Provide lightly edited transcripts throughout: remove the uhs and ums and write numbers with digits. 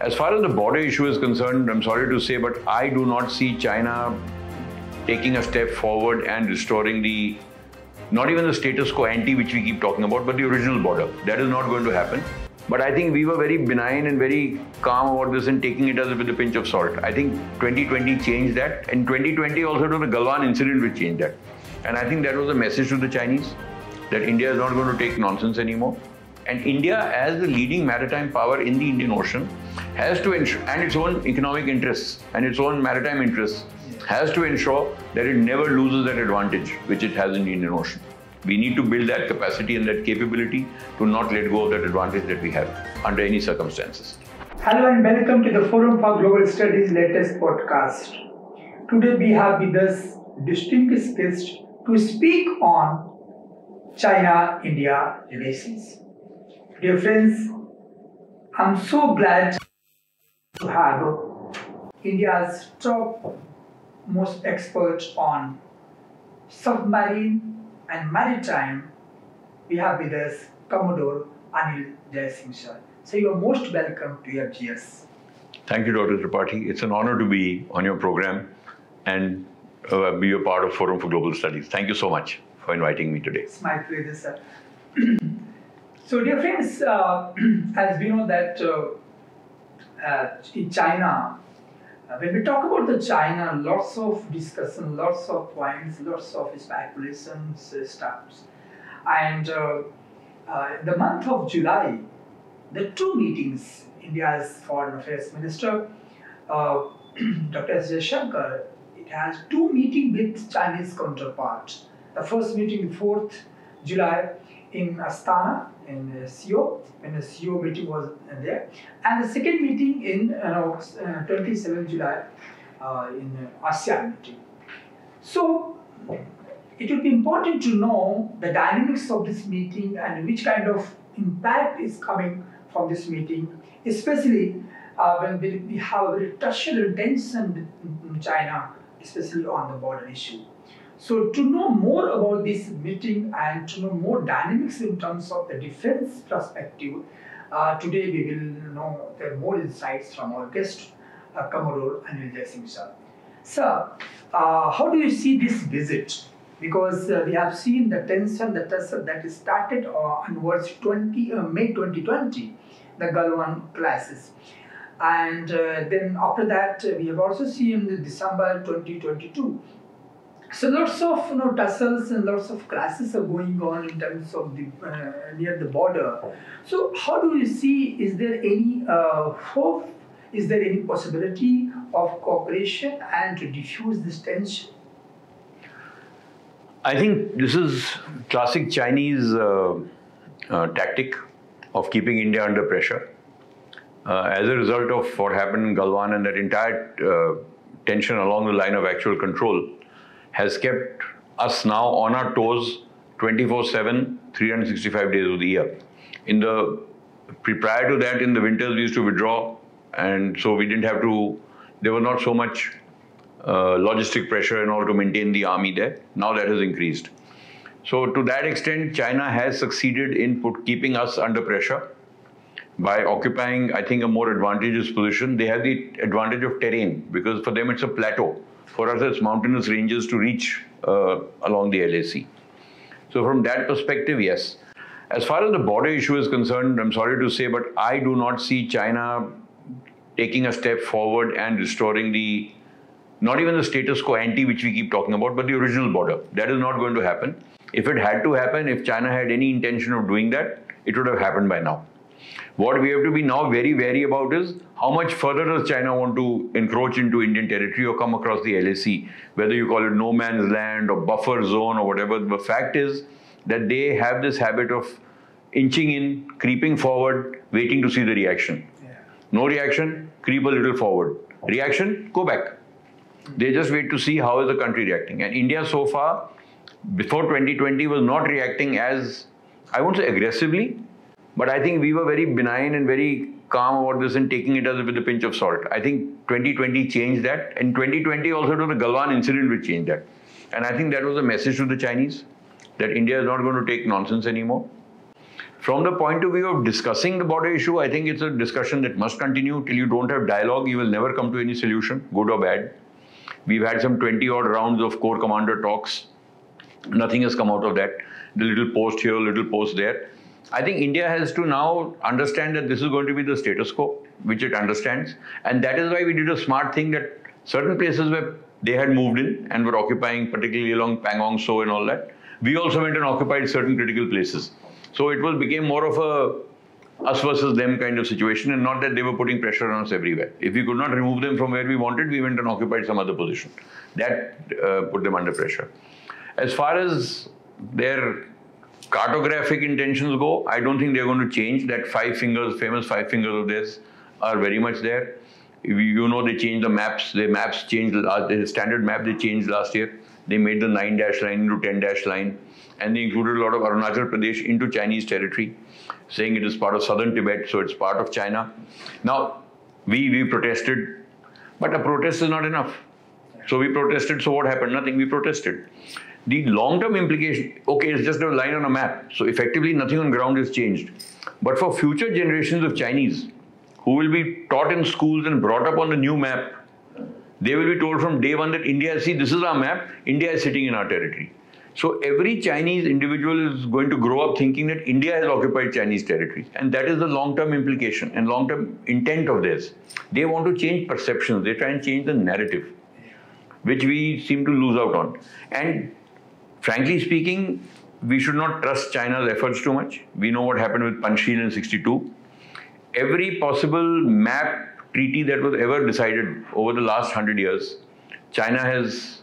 As far as the border issue is concerned, I'm sorry to say, but I do not see China taking a step forward and restoring the, not even the status quo ante which we keep talking about, but the original border. That is not going to happen. But I think we were very benign and very calm about this and taking it as with a pinch of salt. I think 2020 changed that, and 2020 also to the Galwan incident which changed that. And I think that was a message to the Chinese that India is not going to take nonsense anymore. And India, as the leading maritime power in the Indian Ocean, has to ensure, and its own economic interests and its own maritime interests, has to ensure that it never loses that advantage which it has in the Indian Ocean. We need to build that capacity and that capability to not let go of that advantage that we have under any circumstances. Hello and welcome to the Forum for Global Studies latest podcast. Today we have with us distinguished guest to speak on China-India relations. Dear friends, I'm so glad to have India's top most expert on submarine and maritime. We have with us Commodore Anil Jai Singh sir. So you are most welcome to FGS. Thank you, Dr. Tripathi. It's an honor to be on your program and be a part of Forum for Global Studies. Thank you so much for inviting me today. It's my pleasure, sir. So dear friends, as we know that in China, when we talk about the China, lots of discussion, lots of points, lots of speculations starts. And in the month of July, the two meetings, India's Foreign Affairs Minister, Dr. S. Jaishankar, it has two meetings with Chinese counterpart. The first meeting, 4th July, in Astana, in SCO, when the SCO meeting was there, and the second meeting in 27th July in ASEAN meeting. So it will be important to know the dynamics of this meeting and which kind of impact is coming from this meeting, especially when we have a very tertiary tension with China, especially on the border issue. So to know more about this meeting and to know more dynamics in terms of the defense perspective, today we will know there are more insights from our guest, Commodore Anil Jai Singh sir. Sir, how do you see this visit? Because we have seen the tension that started onwards May 2020, the Galwan crisis. And then after that, we have also seen December 2022. So lots of tussles and lots of crises are going on in terms of the near the border. So how do you see? Is there any hope? Is there any possibility of cooperation and to diffuse this tension? I think this is classic Chinese tactic of keeping India under pressure. As a result of what happened in Galwan and that entire tension along the line of actual control, has kept us now on our toes 24/7, 365 days of the year. Prior to that, in the winters, we used to withdraw, and so we didn't have to, there was not so much logistic pressure in order to maintain the army there. Now that has increased. So to that extent, China has succeeded in keeping us under pressure by occupying, I think, a more advantageous position. They have the advantage of terrain, because for them it's a plateau. For us, it's mountainous ranges to reach along the LAC. So from that perspective, yes. As far as the border issue is concerned, I'm sorry to say, but I do not see China taking a step forward and restoring the, not even the status quo ante which we keep talking about, but the original border. That is not going to happen. If it had to happen, if China had any intention of doing that, it would have happened by now. What we have to be now very wary about is how much further does China want to encroach into Indian territory or come across the LAC, whether you call it no man's land or buffer zone or whatever. The fact is that they have this habit of inching in, creeping forward, waiting to see the reaction. Yeah. No reaction, creep a little forward. Reaction, go back. They just wait to see how is the country reacting. And India so far, before 2020, was not reacting as, I won't say aggressively, but I think we were very benign and very calm about this and taking it as with a pinch of salt. I think 2020 changed that, and 2020 also to the Galwan incident which changed that. And I think that was a message to the Chinese that India is not going to take nonsense anymore. From the point of view of discussing the border issue, I think it's a discussion that must continue. Till you don't have dialogue, you will never come to any solution, good or bad. We've had some 20-odd rounds of core commander talks. Nothing has come out of that. The little post here, little post there. I think India has to now understand that this is going to be the status quo, which it understands. And that is why we did a smart thing that certain places where they had moved in and were occupying, particularly along Pangong, So and all that, we also went and occupied certain critical places. So it became more of a us versus them kind of situation, and not that they were putting pressure on us everywhere. If we could not remove them from where we wanted, we went and occupied some other position. That put them under pressure. As far as their cartographic intentions go, I don't think they're going to change. That five fingers, famous five fingers of theirs are very much there. You know, they changed the maps. Their maps changed, the standard map they changed last year. They made the 9-dash line into 10-dash line. And they included a lot of Arunachal Pradesh into Chinese territory, saying it is part of southern Tibet, so it's part of China. Now, we protested, but a protest is not enough. So we protested, so what happened? Nothing, we protested. The long-term implication, okay, it's just a line on a map. So effectively, nothing on ground is changed. But for future generations of Chinese, who will be taught in schools and brought up on the new map, they will be told from day one that India, see, this is our map, India is sitting in our territory. So every Chinese individual is going to grow up thinking that India has occupied Chinese territories. And that is the long-term implication and long-term intent of this. They want to change perceptions. They try and change the narrative, which we seem to lose out on. And frankly speaking, we should not trust China's efforts too much. We know what happened with Panchsheel in '62. Every possible map treaty that was ever decided over the last 100 years, China has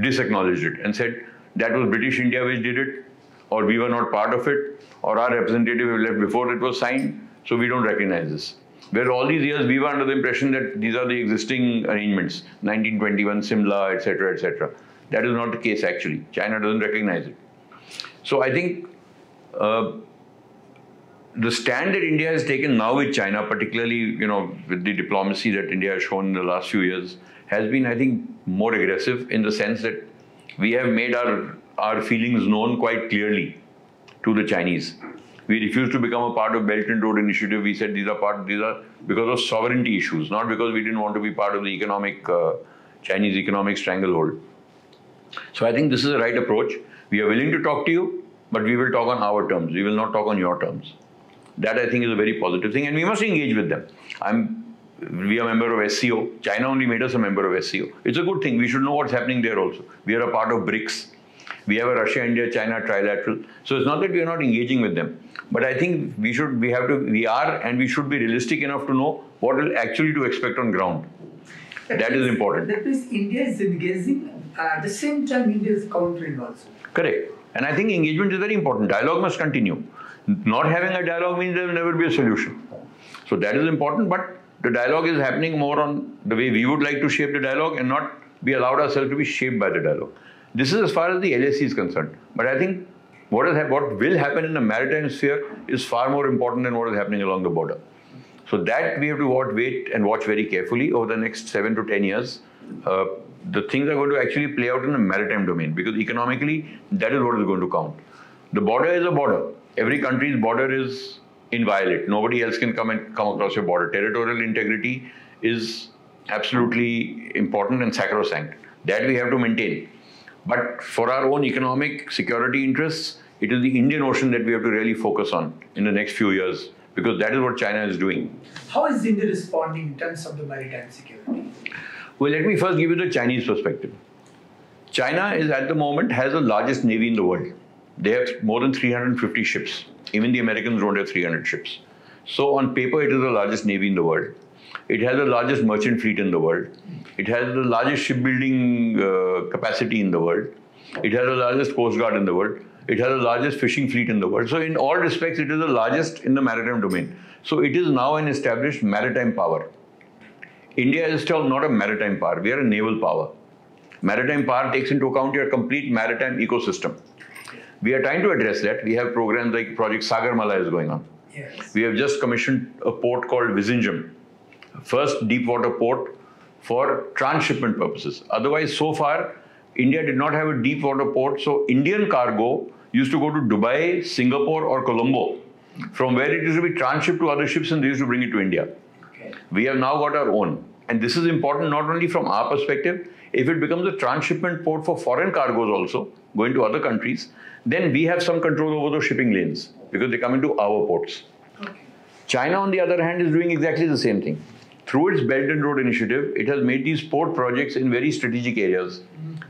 disacknowledged it and said, that was British India which did it, or we were not part of it, or our representative left before it was signed, so we don't recognize this. Where all these years we were under the impression that these are the existing arrangements, 1921, Simla, etc., etc. That is not the case actually. China doesn't recognize it. So I think the stand that India has taken now with China, particularly with the diplomacy that India has shown in the last few years, has been, I think, more aggressive in the sense that we have made our feelings known quite clearly to the Chinese. We refused to become a part of Belt and Road Initiative. We said these are because of sovereignty issues, not because we didn't want to be part of the economic Chinese economic stranglehold. So I think this is the right approach. We are willing to talk to you, but we will talk on our terms. We will not talk on your terms. That I think is a very positive thing, and we must engage with them. We are a member of SCO. China only made us a member of SCO. It's a good thing. We should know what's happening there also. We are a part of BRICS. We have a Russia-India-China trilateral. So it's not that we are not engaging with them. But I think we should be realistic enough to know what actually to expect on ground. That is important. That means India is engaging. At the same time, India is countering also. Correct. And I think engagement is very important. Dialogue must continue. Not having a dialogue means there will never be a solution. So that is important, but the dialogue is happening more on the way we would like to shape the dialogue and not be allowed ourselves to be shaped by the dialogue. This is as far as the LAC is concerned. But I think what will happen in the maritime sphere is far more important than what is happening along the border. So that we have to wait and watch very carefully over the next 7 to 10 years. The things are going to actually play out in the maritime domain, because economically, that is what is going to count. The border is a border. Every country's border is inviolate. Nobody else can come across your border. Territorial integrity is absolutely important and sacrosanct. That we have to maintain. But for our own economic security interests, it is the Indian Ocean that we have to really focus on in the next few years, because that is what China is doing. How is India responding in terms of the maritime security? Well, let me first give you the Chinese perspective. China is at the moment has the largest navy in the world. They have more than 350 ships. Even the Americans don't have 300 ships. So on paper, it is the largest navy in the world. It has the largest merchant fleet in the world. It has the largest shipbuilding capacity in the world. It has the largest coast guard in the world. It has the largest fishing fleet in the world. So in all respects, it is the largest in the maritime domain. So it is now an established maritime power. India is still not a maritime power. We are a naval power. Maritime power takes into account your complete maritime ecosystem. We are trying to address that. We have programs like Project Sagar Mala is going on. Yes. We have just commissioned a port called Vizhinjam, first deep water port for transshipment purposes. Otherwise, so far, India did not have a deep water port. So Indian cargo used to go to Dubai, Singapore or Colombo from where it used to be transshipped to other ships and they used to bring it to India. Okay. We have now got our own. And this is important not only from our perspective, if it becomes a transshipment port for foreign cargoes also, going to other countries, then we have some control over those shipping lanes because they come into our ports. Okay. China, on the other hand, is doing exactly the same thing. Through its Belt and Road Initiative, it has made these port projects in very strategic areas.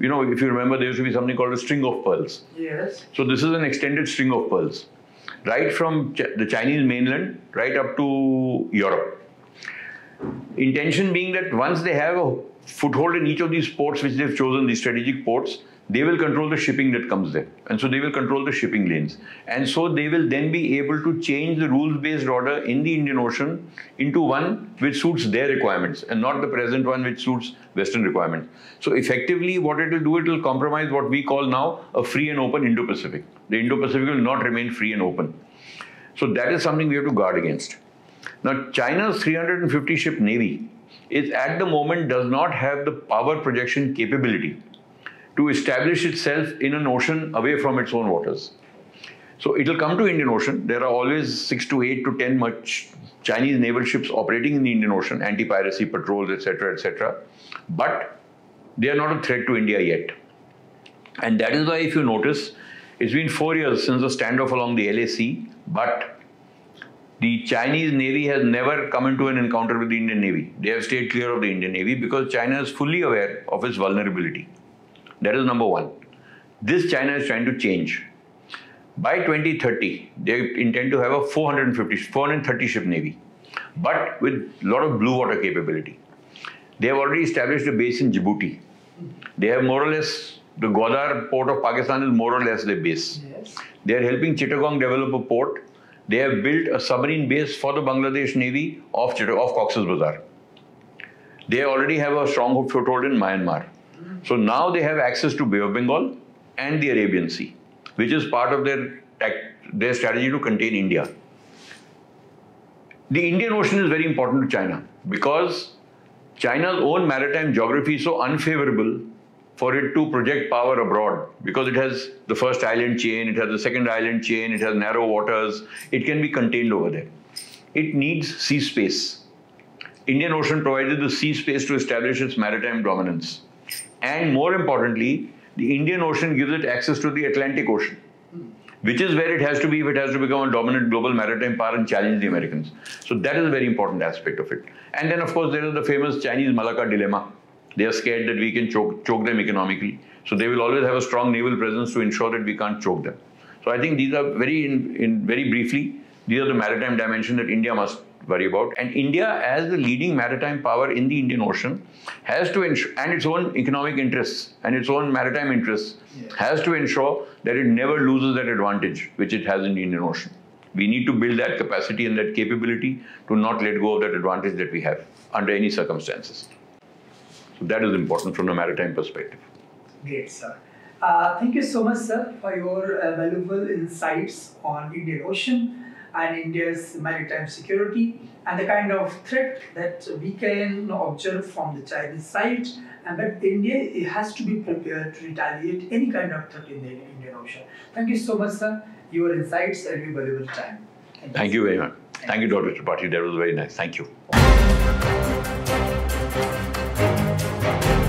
You know, if you remember, there used to be something called a string of pearls. Yes. So this is an extended string of pearls, right from the Chinese mainland, right up to Europe. Intention being that once they have a foothold in each of these ports which they've chosen, these strategic ports, they will control the shipping that comes there. And so they will control the shipping lanes. And so they will then be able to change the rules-based order in the Indian Ocean into one which suits their requirements and not the present one which suits Western requirements. So effectively what it will do, it will compromise what we call now a free and open Indo-Pacific. The Indo-Pacific will not remain free and open. So that is something we have to guard against. Now China's 350-ship navy is at the moment does not have the power projection capability to establish itself in an ocean away from its own waters. So it will come to Indian Ocean. There are always 6 to 8 to 10 much Chinese naval ships operating in the Indian Ocean, anti-piracy patrols, etc., etc. But they are not a threat to India yet. And that is why, if you notice, it's been 4 years since the standoff along the LAC, but the Chinese Navy has never come into an encounter with the Indian Navy. They have stayed clear of the Indian Navy because China is fully aware of its vulnerability. That is number one. This China is trying to change. By 2030, they intend to have a 430-ship navy, but with a lot of blue water capability. They have already established a base in Djibouti. They have more or less, the Gwadar port of Pakistan is more or less their base. Yes. They are helping Chittagong develop a port. They have built a submarine base for the Bangladesh Navy off Cox's Bazar. They already have a strong foothold in Myanmar. So now they have access to Bay of Bengal and the Arabian Sea, which is part of their strategy to contain India. The Indian Ocean is very important to China because China's own maritime geography is so unfavorable for it to project power abroad because it has the first island chain, it has the second island chain, it has narrow waters, it can be contained over there. It needs sea space. Indian Ocean provided the sea space to establish its maritime dominance. And more importantly, the Indian Ocean gives it access to the Atlantic Ocean, which is where it has to be if it has to become a dominant global maritime power and challenge the Americans. So that is a very important aspect of it. And then, of course, there is the famous Chinese Malacca dilemma. They are scared that we can choke them economically. So they will always have a strong naval presence to ensure that we can't choke them. So I think these are very briefly, these are the maritime dimension that India must worry about. And India, as the leading maritime power in the Indian Ocean, has to ensure, and its own economic interests and its own maritime interests, yes, has to ensure that it never loses that advantage which it has in the Indian Ocean. We need to build that capacity and that capability to not let go of that advantage that we have under any circumstances. So that is important from the maritime perspective. Great, sir. Thank you so much, sir, for your valuable insights on Indian Ocean and India's maritime security and the kind of threat that we can observe from the Chinese side, and that India has to be prepared to retaliate any kind of threat in the Indian Ocean. Thank you so much, sir. Your insights and your valuable time. Thank you very much. Thank you, Dr. Tripathi. That was very nice. Thank you.